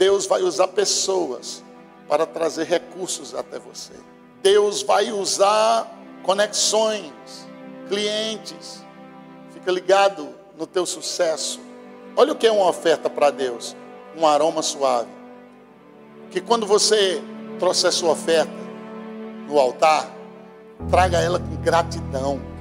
Deus vai usar pessoas para trazer recursos até você. Deus vai usar conexões, clientes. Fica ligado no teu sucesso. Olha o que é uma oferta para Deus. Um aroma suave. Que quando você trouxer sua oferta no altar, traga ela com gratidão.